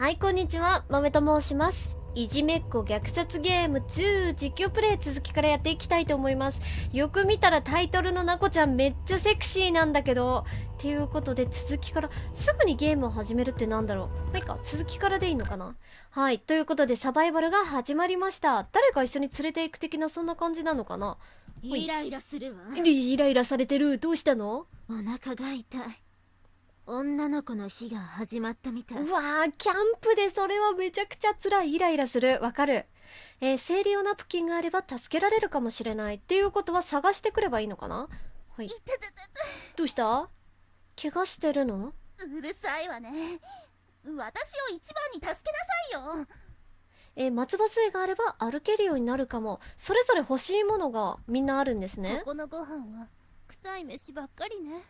はい、こんにちは、まめと申します。いじめっ子虐殺ゲーム2実況プレイ続きからやっていきたいと思います。よく見たらタイトルのなこちゃんめっちゃセクシーなんだけど。っていうことで続きから、すぐにゲームを始めるってなんだろう。まあ、いいか、続きからでいいのかな。はい、ということでサバイバルが始まりました。誰か一緒に連れていく的なそんな感じなのかな。イライラするわ。イライラされてる。どうしたの？お腹が痛い。女の子の日が始まったみたい。うわー、キャンプでそれはめちゃくちゃ辛い。イライラする。わかる。生理用ナプキンがあれば助けられるかもしれない。っていうことは探してくればいいのかな。はい。どうした？怪我してるの？うるさいわね。私を一番に助けなさいよ。松葉杖があれば歩けるようになるかも。それぞれ欲しいものがみんなあるんですね。ここのご飯は臭い飯ばっかりね。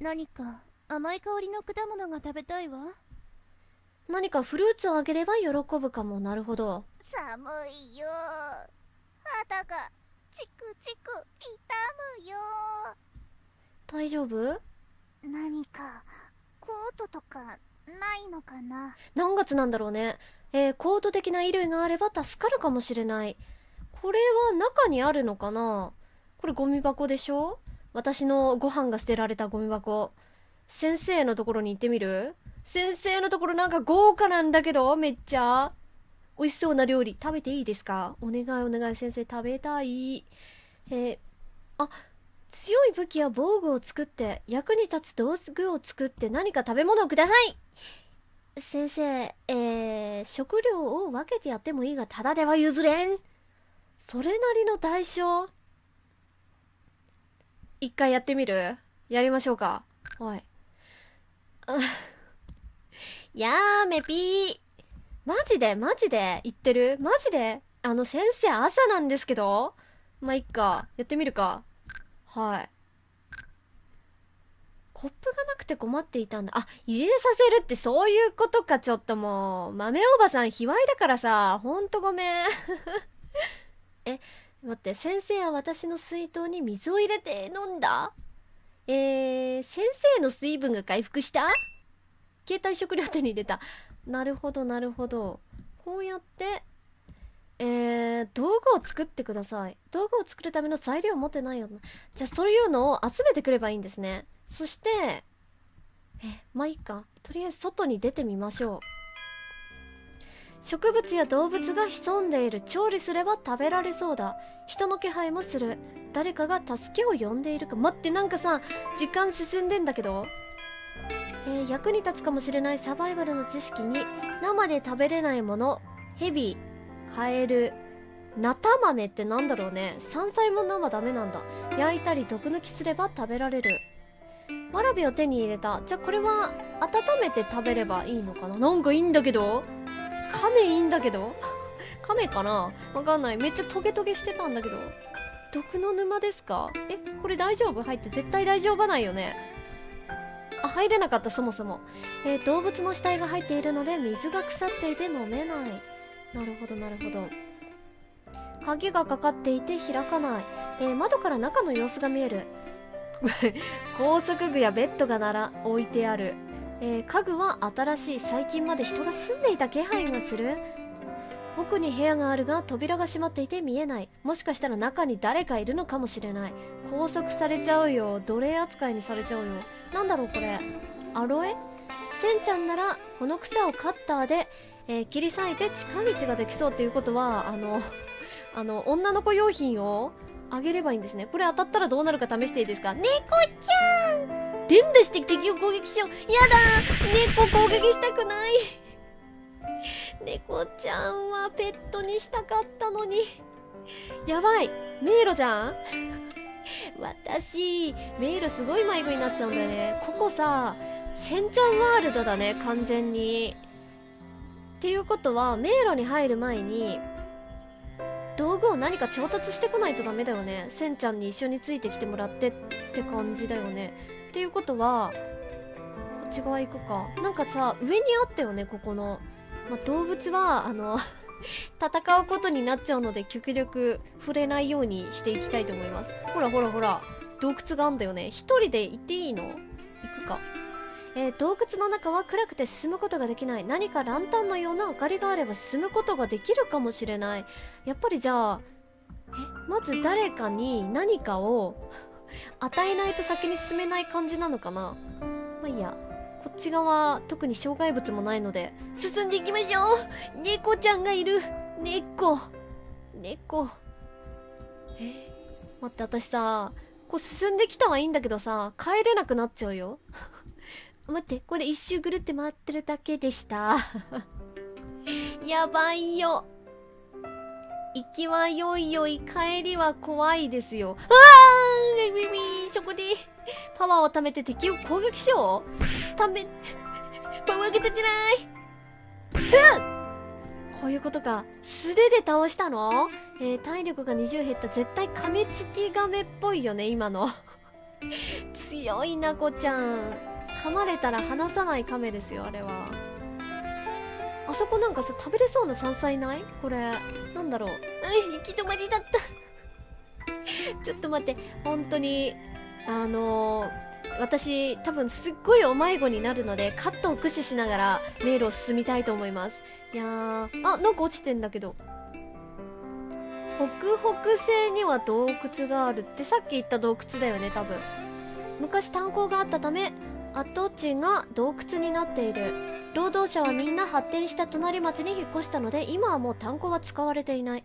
何か甘い香りの果物が食べたいわ。何かフルーツをあげれば喜ぶかも。なるほど。寒いよ。肌がチクチク痛むよ。大丈夫？何かコートとかないのかな。何月なんだろうね。コート的な衣類があれば助かるかもしれない。これは中にあるのかな。これゴミ箱でしょ。私のご飯が捨てられたゴミ箱。先生のところに行ってみる？先生のところなんか豪華なんだけど、めっちゃ。美味しそうな料理、食べていいですか？お願いお願い先生、食べたい。あ、強い武器や防具を作って、役に立つ道具を作って何か食べ物をください！先生、食料を分けてやってもいいが、ただでは譲れん。それなりの代償。一回やってみる？やりましょうか。はい。やーめぴー。マジで言ってる？マジで先生朝なんですけど。まあ、いっか。やってみるか。はい。コップがなくて困っていたんだ。あ、入れさせるってそういうことか。ちょっともう、豆おばさん卑猥だからさ、ほんとごめん。待って、先生は私の水筒に水を入れて飲んだ？先生の水分が回復した？携帯食料手に入れた。なるほど、なるほど。こうやって、道具を作ってください。道具を作るための材料を持ってないよな。じゃあ、そういうのを集めてくればいいんですね。そして、まあいいか。とりあえず外に出てみましょう。植物や動物が潜んでいる。調理すれば食べられそうだ。人の気配もする。誰かが助けを呼んでいるか。待って、なんかさ、時間進んでんだけど。役に立つかもしれないサバイバルの知識に、生で食べれないもの、ヘビ、カエル、ナタ豆ってなんだろうね。山菜も生ダメなんだ。焼いたり毒抜きすれば食べられる。わらびを手に入れた。じゃあこれは温めて食べればいいのかな。なんかいいんだけど。亀いいんだけど亀かな、わかんない。めっちゃトゲトゲしてたんだけど。毒の沼ですか？これ大丈夫？入って絶対大丈夫ないよね。あ、入れなかった、そもそも。動物の死体が入っているので水が腐っていて飲めない。なるほど、なるほど。鍵がかかっていて開かない。窓から中の様子が見える。高速具やベッドがなら置いてある。家具は新しい。最近まで人が住んでいた気配がする。奥に部屋があるが扉が閉まっていて見えない。もしかしたら中に誰かいるのかもしれない。拘束されちゃうよ。奴隷扱いにされちゃうよ。なんだろうこれ。アロエ？センちゃんならこの草をカッターで、切り裂いて近道ができそうっていうことは女の子用品をあげればいいんですね。これ当たったらどうなるか試していいですか？猫ちゃん連打して敵を攻撃しよう。やだー、猫攻撃したくない。猫ちゃんはペットにしたかったのに。やばい、迷路じゃん。私、迷路すごい迷子になっちゃうんだよね。ここさ、センちゃんワールドだね、完全に。っていうことは、迷路に入る前に、道具を何か調達してこないとダメだよね。センちゃんに一緒についてきてもらってって感じだよね。っていうことは、こっち側行くか。なんかさ、上にあったよね、ここの。まあ、動物は、戦うことになっちゃうので、極力触れないようにしていきたいと思います。ほらほらほら、洞窟があんだよね。一人で行っていいの？行くか。洞窟の中は暗くて進むことができない。何かランタンのような明かりがあれば進むことができるかもしれない。やっぱりじゃあまず誰かに何かを与えないと先に進めない感じなのかな。まあいいや、こっち側特に障害物もないので進んでいきましょう。猫ちゃんがいる。猫待って、私さこう進んできたはいいんだけどさ帰れなくなっちゃうよ待って、これ一周ぐるって回ってるだけでしたやばいよ。行きはよいよい、帰りは怖いですよ。ああ、そこでパワーを貯めて敵を攻撃しよう。パワーが出てない。こういうことか。素手で倒したの？体力が20減った。絶対カメつきガメっぽいよね、今の強いな、こちゃん。噛まれたら離さないカメですよ、あれは。あそこなんかさ、食べれそうな山菜ない？これなんだろう。行き止まりだったちょっと待って、本当に私多分すっごいお迷子になるのでカットを駆使しながら迷路を進みたいと思います。いやー、あ、なんか落ちてんだけど。北北西には洞窟があるって、さっき言った洞窟だよね、多分。昔炭鉱があったため跡地が洞窟になっている。労働者はみんな発展した隣町に引っ越したので今はもう炭鉱は使われていない。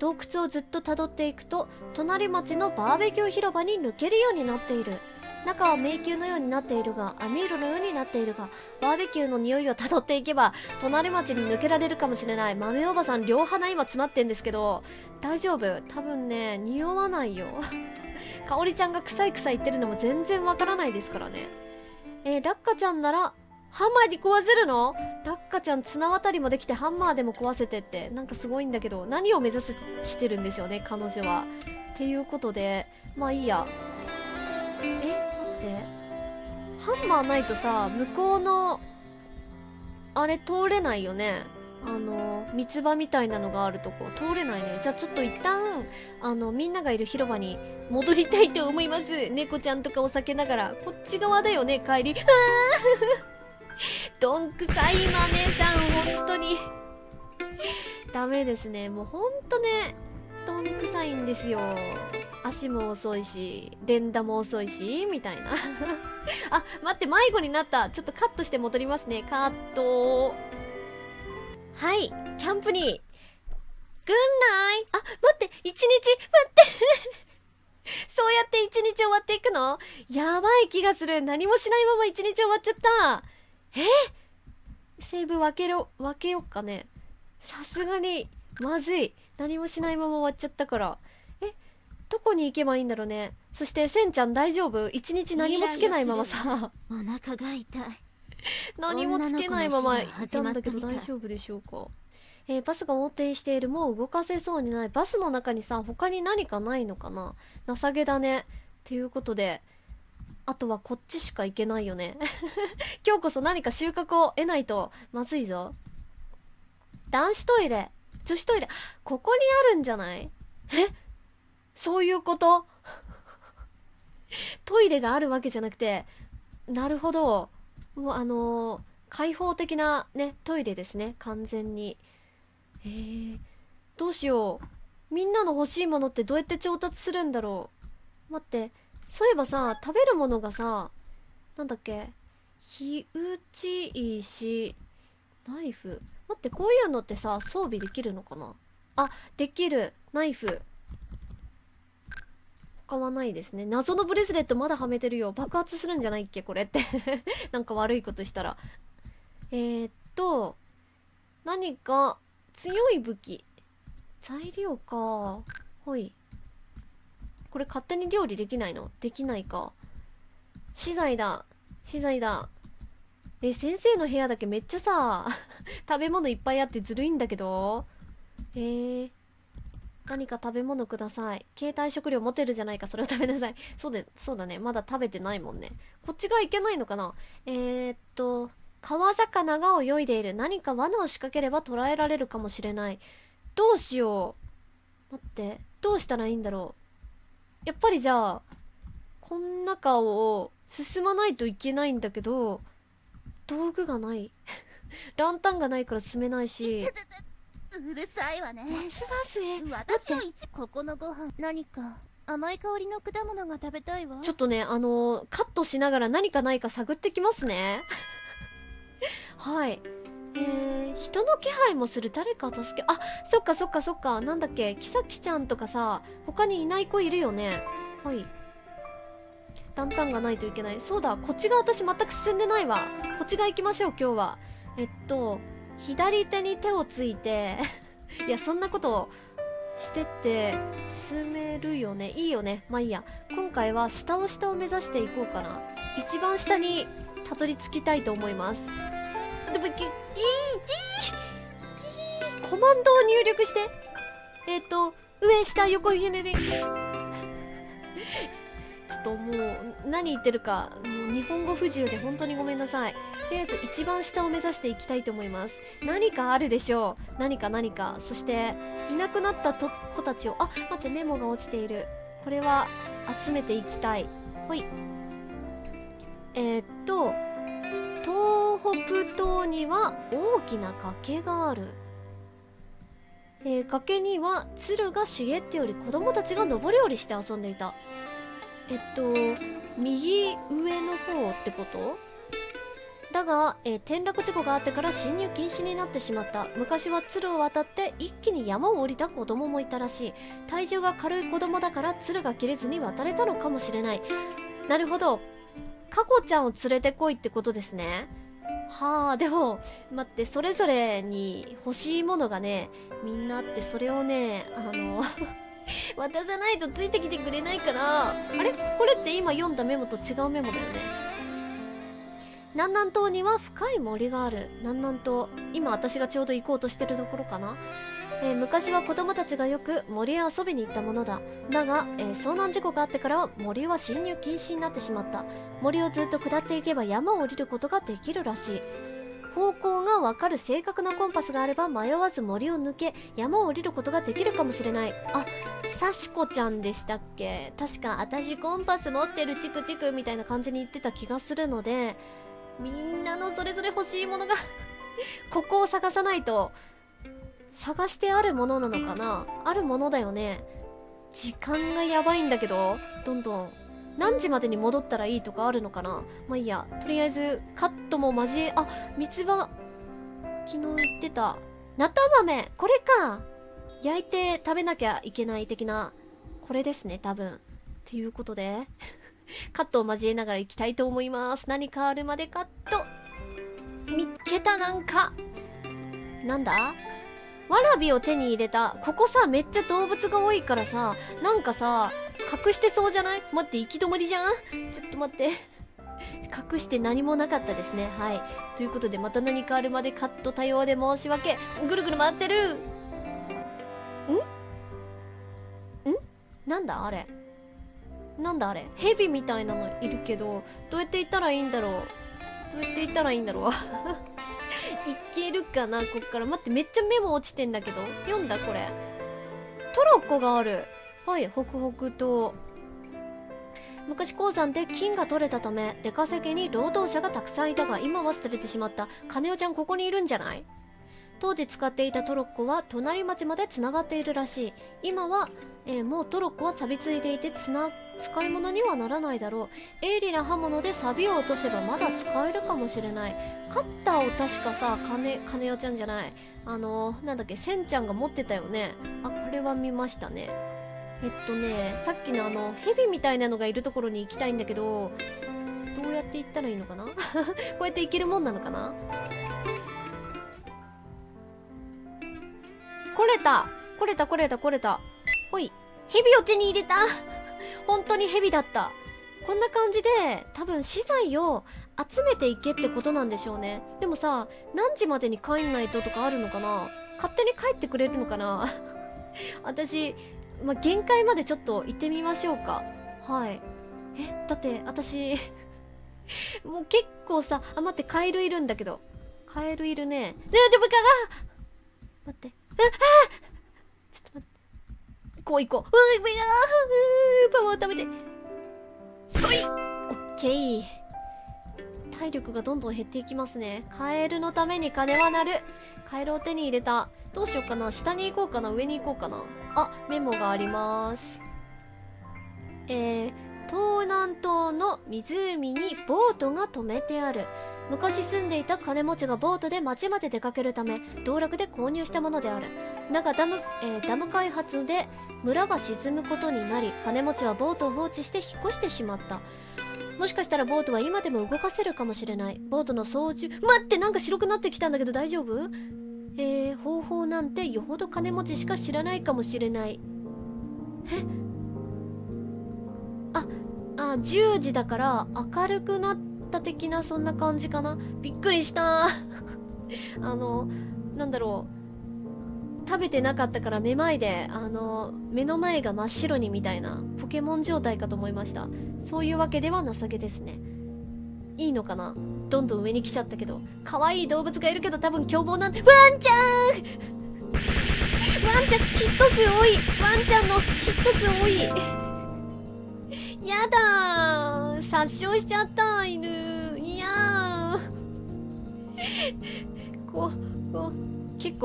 洞窟をずっとたどっていくと隣町のバーベキュー広場に抜けるようになっている。中は迷宮のようになっているが、網戸のようになっているが、バーベキューの匂いをたどっていけば隣町に抜けられるかもしれない。豆おばさん両鼻今詰まってんですけど大丈夫？多分ね、匂わないよかおりちゃんが臭い臭い言ってるのも全然わからないですからね。ラッカちゃんならハンマーに壊せるの？ラッカちゃん綱渡りもできてハンマーでも壊せてってなんかすごいんだけど、何を目指してるんでしょうね、彼女は。っていうことでまあいいや。待って、ハンマーないとさ向こうのあれ通れないよね。三つ葉みたいなのがあるとこ通れないね。じゃあちょっと一旦みんながいる広場に戻りたいと思います。猫ちゃんとかお酒ながらこっち側だよね、帰り。ああどんくさい豆さん、本当にダメですね。もうほんとね、どんくさいんですよ。足も遅いし連打も遅いしみたいなあ、待って、迷子になった。ちょっとカットして戻りますね。カット。はい、キャンプにグンナイ。あ、待って、一日待ってそうやって一日終わっていくの？やばい気がする。何もしないまま一日終わっちゃった。セーブ分けよっかね。さすがにまずい。何もしないまま終わっちゃったから。どこに行けばいいんだろうね。そしてせんちゃん大丈夫？一日何もつけないままさお腹が痛い何もつけないままいたんだけど大丈夫でしょうか。バスが横転している。もう動かせそうにない。バスの中にさ他に何かないのかな。情けだね。っていうことであとはこっちしか行けないよね今日こそ何か収穫を得ないとまずいぞ。男子トイレ、女子トイレ、ここにあるんじゃない？そういうことトイレがあるわけじゃなくて、なるほど。もう開放的なねトイレですね、完全に。どうしよう。みんなの欲しいものってどうやって調達するんだろう。待って、そういえばさ、食べるものがさ、なんだっけ、火打ち石、ナイフ。待って、こういうのってさ、装備できるのかな。あ、できる。ナイフ。他はないですね。謎のブレスレットまだはめてるよ。爆発するんじゃないっけ、これって。なんか悪いことしたら。何か強い武器。材料か。ほい。これ勝手に料理できないの？できないか。資材だ。資材だ。先生の部屋だけめっちゃさ、食べ物いっぱいあってずるいんだけど。何か食べ物ください。携帯食料持てるじゃないか、それを食べなさい。そうだね。まだ食べてないもんね。こっちがいけないのかな？川魚が泳いでいる。何か罠を仕掛ければ捕らえられるかもしれない。どうしよう。待って、どうしたらいいんだろう。やっぱりじゃあこん中を進まないといけないんだけど、道具がないランタンがないから進めないし。うるさいわね。松葉杖。私は一ここのご飯何か甘い香りの果物が食べたいわ。ちょっとねカットしながら何かないか探ってきますねはい。人の気配もする誰か助け、あ、そっかそっかそっか、なんだっけ、キサキちゃんとかさ、他にいない子いるよね。はい。ランタンがないといけない。そうだ、こっちが私全く進んでないわ。こっちが行きましょう、今日は。左手に手をついて、いや、そんなことしてって、進めるよね。いいよね。まあいいや。今回は下を目指していこうかな。一番下にたどり着きたいと思います。でも、コマンドを入力して。上、下、横、ひねり。ちょっともう、何言ってるか、もう日本語不自由で本当にごめんなさい。とりあえず一番下を目指していきたいと思います。何かあるでしょう。何か。そして、いなくなった子たちを、あ、待って、メモが落ちている。これは、集めていきたい。ほい。東北東には大きな崖がある。崖には鶴が茂っており、子供たちが登り降りして遊んでいた。右上の方ってこと?だが、転落事故があってから進入禁止になってしまった。昔は鶴を渡って一気に山を降りた子供もいたらしい。体重が軽い子供だから鶴が切れずに渡れたのかもしれない。なるほど。カコちゃんを連れてこいってことですね。はあ、でも、待って、それぞれに欲しいものがね、みんなあって、それをね、渡さないとついてきてくれないから、あれ?これって今読んだメモと違うメモだよね。南南東には深い森がある。南南東。今私がちょうど行こうとしてるところかな。昔は子供たちがよく森へ遊びに行ったものだ。だが、遭難事故があってからは森は侵入禁止になってしまった。森をずっと下っていけば山を降りることができるらしい。方向がわかる正確なコンパスがあれば迷わず森を抜け、山を降りることができるかもしれない。あ、さしこちゃんでしたっけ?確か私コンパス持ってるチクチクみたいな感じに言ってた気がするので、みんなのそれぞれ欲しいものが、ここを探さないと、探してあるものなのかな?あるものだよね。時間がやばいんだけど、どんどん。何時までに戻ったらいいとかあるのかな?まあいいや。とりあえず、カットも交え、あ、三つ葉、昨日言ってた。ナタ豆!これか!焼いて食べなきゃいけない的な、これですね、多分。っていうことで、カットを交えながら行きたいと思います。何かあるまでカット。見っけた、なんか。なんだ?わらびを手に入れた。ここさ、めっちゃ動物が多いからさ、なんかさ、隠してそうじゃない？待って、行き止まりじゃん？ちょっと待って。隠して何もなかったですね。はい。ということで、また何かあるまでカット多様で申し訳。ぐるぐる回ってる。ん？なんだあれ。蛇みたいなのいるけど、どうやって行ったらいいんだろう。いけるかなこっから。待って、めっちゃメモ落ちてんだけど。読んだこれ。トロッコがある。はい、北北東。昔鉱山で金が取れたため、出稼ぎに労働者がたくさんいたが、今は捨てれてしまった。金代ちゃんここにいるんじゃない？当時使っていたトロッコは隣町まで繋がっているらしい。今は、もうトロッコは錆びついていて使い物にはならないだろう。鋭利な刃物で錆を落とせばまだ使えるかもしれない。カッターを確かさ、金代ちゃんじゃない。なんだっけ、センちゃんが持ってたよね。あ、これは見ましたね。さっきの蛇みたいなのがいるところに行きたいんだけど、どうやって行ったらいいのかなこうやって行けるもんなのかな。来れた。ほい。蛇を手に入れた本当に蛇だった。こんな感じで、多分資材を集めていけってことなんでしょうね。でもさ、何時までに帰んないととかあるのかな?勝手に帰ってくれるのかな私、まあ、限界までちょっと行ってみましょうか。はい。だって、私、もう結構さ、あ、待って、カエルいるんだけど。カエルいるね。でも、待って。ちょっと待って。こう。パワーを貯めて。そい！オッケー。体力がどんどん減っていきますね。カエルのために金はなる。カエルを手に入れた。どうしようかな。下に行こうかな。上に行こうかな。あ、メモがあります。東南東の湖にボートが止めてある。昔住んでいた金持ちがボートで町まで出かけるため道楽で購入したものである。だがダム開発で村が沈むことになり、金持ちはボートを放置して引っ越してしまった。もしかしたらボートは今でも動かせるかもしれない。ボートの操縦、待って、なんか白くなってきたんだけど大丈夫？方法なんてよほど金持ちしか知らないかもしれない。え、あ、10時だから明るくなった的な、そんな感じかな。びっくりしたーなんだろう、食べてなかったからめまいで、目の前が真っ白にみたいなポケモン状態かと思いました。そういうわけでは情けですね。いいのかな、どんどん上に来ちゃったけど。可愛い動物がいるけど多分凶暴なんて。ワンちゃんワンちゃんヒット数多い。ワンちゃんのヒット数多い。やだー、殺傷しちゃった犬。いやー結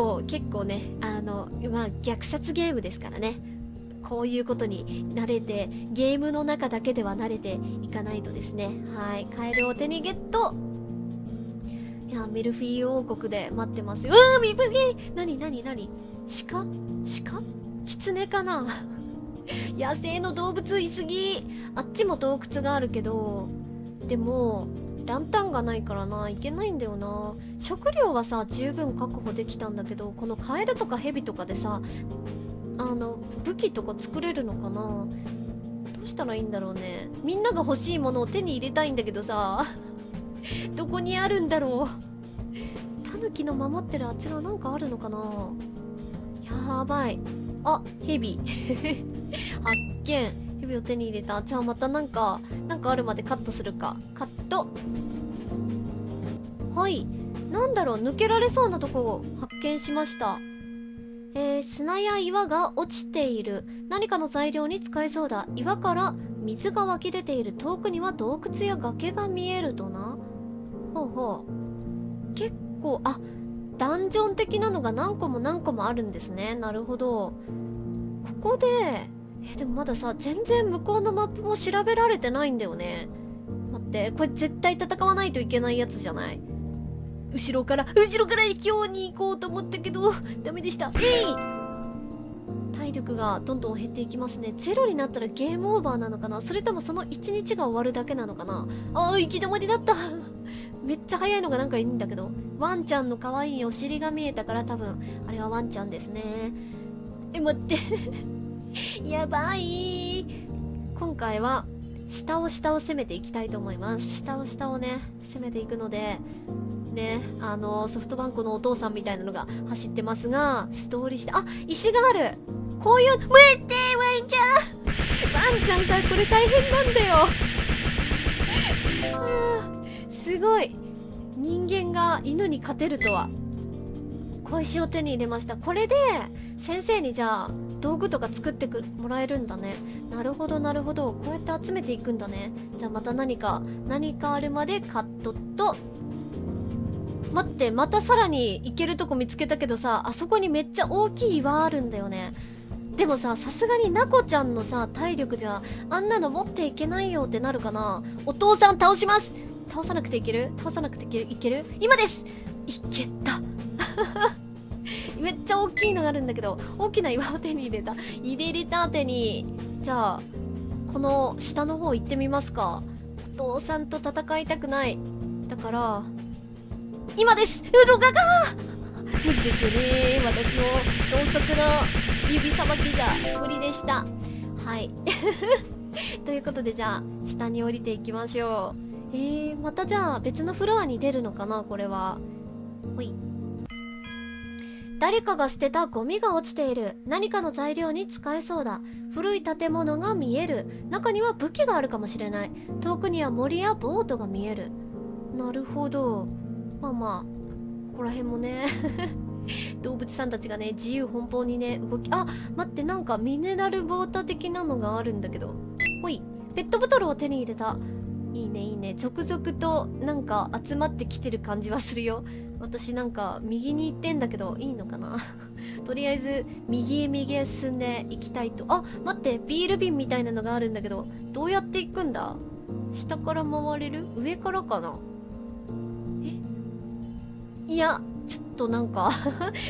構ね、まあ、虐殺ゲームですからね、こういうことに慣れて、ゲームの中だけでは慣れていかないとですね。はい、カエルを手にゲット。いや、ミルフィーユ王国で待ってますよ。うー、ミルフィーユ、なに鹿キツネかな野生の動物いすぎ。あっちも洞窟があるけど、でもランタンがないからな、いけないんだよな。食料はさ十分確保できたんだけど、このカエルとかヘビとかでさ、武器とか作れるのかな。どうしたらいいんだろうね。みんなが欲しいものを手に入れたいんだけどさどこにあるんだろう。タヌキの守ってるあっち側なんかあるのかな。やばい。あ、ヘビ発見。ヘビを手に入れた。じゃあまたなんかあるまでカットするか。カット。はい、なんだろう、抜けられそうなとこを発見しました。砂や岩が落ちている。何かの材料に使えそうだ。岩から水が湧き出ている。遠くには洞窟や崖が見えるとな。ほうほう、結構、あ、ダンジョン的なのが何個もあるんですね。なるほど。ここで、でもまださ、全然向こうのマップも調べられてないんだよね。待って、これ絶対戦わないといけないやつじゃない？後ろから勢いに行こうと思ったけど、ダメでした。体力がどんどん減っていきますね。ゼロになったらゲームオーバーなのかな？それともその1日が終わるだけなのかな？ああ、行き止まりだっためっちゃ早いのがなんかいいんだけど。ワンちゃんの可愛いお尻が見えたから、多分あれはワンちゃんですね。待ってやばい。今回は下を攻めていきたいと思います。下をね、攻めていくのでね、ソフトバンクのお父さんみたいなのが走ってますが、ストーリーして、あ、石がある。こういう、待って、ワンちゃんさ、これ大変なんだよすごい、人間が犬に勝てるとは。小石を手に入れました。これで先生にじゃあ道具とか作ってもらえるんだね。なるほどなるほど、こうやって集めていくんだね。じゃあまた何かあるまでカットと。待って、またさらに行けるとこ見つけたけどさ、あそこにめっちゃ大きい岩あるんだよね。でもさ、さすがにナコちゃんのさ体力じゃあんなの持っていけないよってなるかな。お父さん倒します。倒さなくていける。今です。いけためっちゃ大きいのがあるんだけど、大きな岩を手に入れた手に。じゃあこの下の方行ってみますか。お父さんと戦いたくない。だから今です。うどがが無理ですよね、私の鈍足の指さばきじゃ無理でした。はいということで、じゃあ下に降りていきましょう。またじゃあ別のフロアに出るのかな、これは。ほい、誰かが捨てたゴミが落ちている。何かの材料に使えそうだ。古い建物が見える。中には武器があるかもしれない。遠くには森やボートが見える。なるほど。まあまあ、ここら辺もね動物さんたちがね、自由奔放にね、動き、あ、待って、なんかミネラルウォーター的なのがあるんだけど。ほい、ペットボトルを手に入れた。いいねいいね。続々となんか集まってきてる感じはするよ。私なんか右に行ってんだけどいいのかなとりあえず右へ右へ進んでいきたいと。あ、待って、ビール瓶みたいなのがあるんだけど、どうやって行くんだ？下から回れる？上からかな？え？いや、ちょっとなんか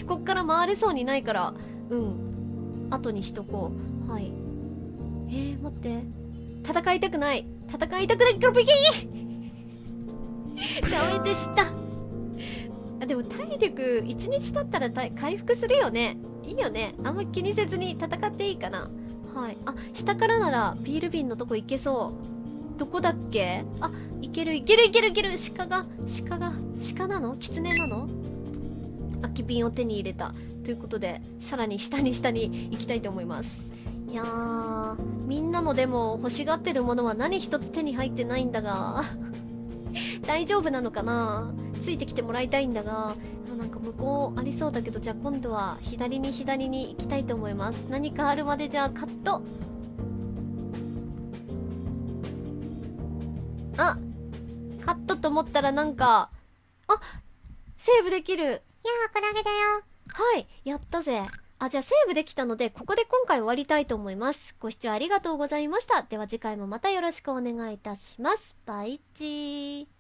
こっから回れそうにないから、うん、後にしとこう。はい。待って、戦いたくない、戦いたくない、黒ピキーダメでした。あ、でも体力1日経ったら回復するよね。いいよね、あんま気にせずに戦っていいかな。はい。あ、下からならビール瓶のとこ行けそう。どこだっけ？あ、行ける行ける行ける行ける。鹿が鹿なの？狐なの？空き瓶を手に入れたということで、さらに下に下に行きたいと思います。いやー、みんなのでも欲しがってるものは何一つ手に入ってないんだが大丈夫なのかな？ついてきてもらいたいんだが、なんか向こうありそうだけど、じゃあ今度は左に左に行きたいと思います。何かあるまでじゃあカット。あ、カットと思ったらなんか、あ、セーブできる。いやー、これあげだよ。はい、やったぜ。あ、じゃあセーブできたので、ここで今回終わりたいと思います。ご視聴ありがとうございました。では次回もまたよろしくお願いいたします。バイチー。